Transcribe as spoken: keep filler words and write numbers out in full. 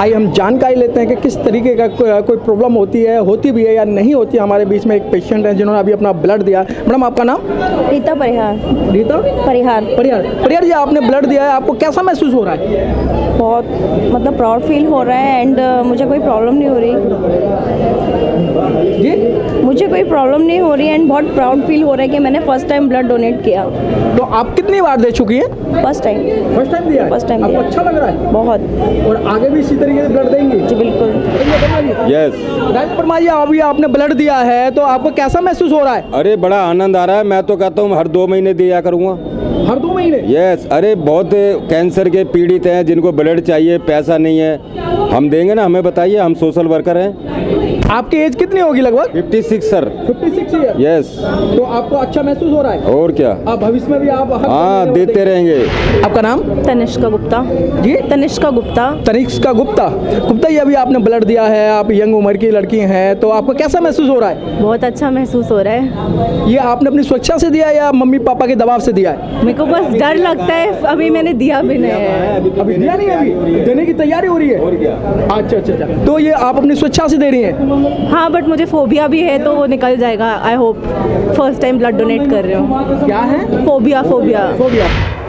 आइए हम जानकारी लेते हैं कि किस तरीके का को, कोई प्रॉब्लम होती है, होती भी है या नहीं होती है। हमारे बीच में एक पेशेंट है जिन्होंने अभी अपना ब्लड दिया। मैडम आपका नाम? रीता परिहार। रीता परिहार परिहार परिहार जी, आपने ब्लड दिया है, आपको कैसा महसूस हो रहा है? बहुत मतलब प्राउड फील हो रहा है एंड मुझे कोई प्रॉब्लम नहीं हो रही जी मुझे कोई प्रॉब्लम नहीं हो रही है एंड बहुत प्राउड फील हो रहा है कि मैंने फर्स्ट टाइम ब्लड डोनेट किया। तो आप कितनी बार दे चुकी हैं? फर्स्ट टाइम फर्स्ट टाइम दिया फर्स्ट टाइम आपको अच्छा लग रहा है? बहुत। और आगे भी इसी तरीके से ब्लड देंगे? जी बिल्कुल। यस डॉक्टर परमा जी, अभी आपने ब्लड दिया है तो आपको कैसा महसूस हो रहा है? अरे बड़ा आनंद आ रहा है। मैं तो कहता हूँ हर दो महीने दिया करूँगा। हर दो महीने? यस। अरे बहुत कैंसर के पीड़ित हैं जिनको ब्लड चाहिए, पैसा नहीं है, हम देंगे ना, हमें बताइए, हम सोशल वर्कर हैं। आपकी एज कितनी होगी लगभग? छप्पन सर। छप्पन ईयर? यस। तो आपको अच्छा महसूस हो रहा है? और क्या, आप भविष्य में भी आप हाँ देते रहेंगे। आपका नाम? तनिष्का गुप्ता। जी तनिष्का गुप्ता। तनिष्का गुप्ता गुप्ता जी, अभी आपने ब्लड दिया है, आप यंग उम्र की लड़की हैं, तो आपको कैसा महसूस हो रहा है? बहुत अच्छा महसूस हो रहा है। ये आपने अपनी स्वेच्छा से दिया या मम्मी पापा के दबाव से दिया है? मेरे को बस डर लगता है, अभी मैंने दिया भी नहीं है। अभी दिया नहीं, अभी देने की तैयारी हो रही है। अच्छा अच्छा अच्छा, तो ये आप अपनी स्वेच्छा से दे रही है? हाँ, बट मुझे फोबिया भी है तो वो निकल जाएगा। I hope. First time blood donate कर रहे हो? क्या है? Phobia phobia phobia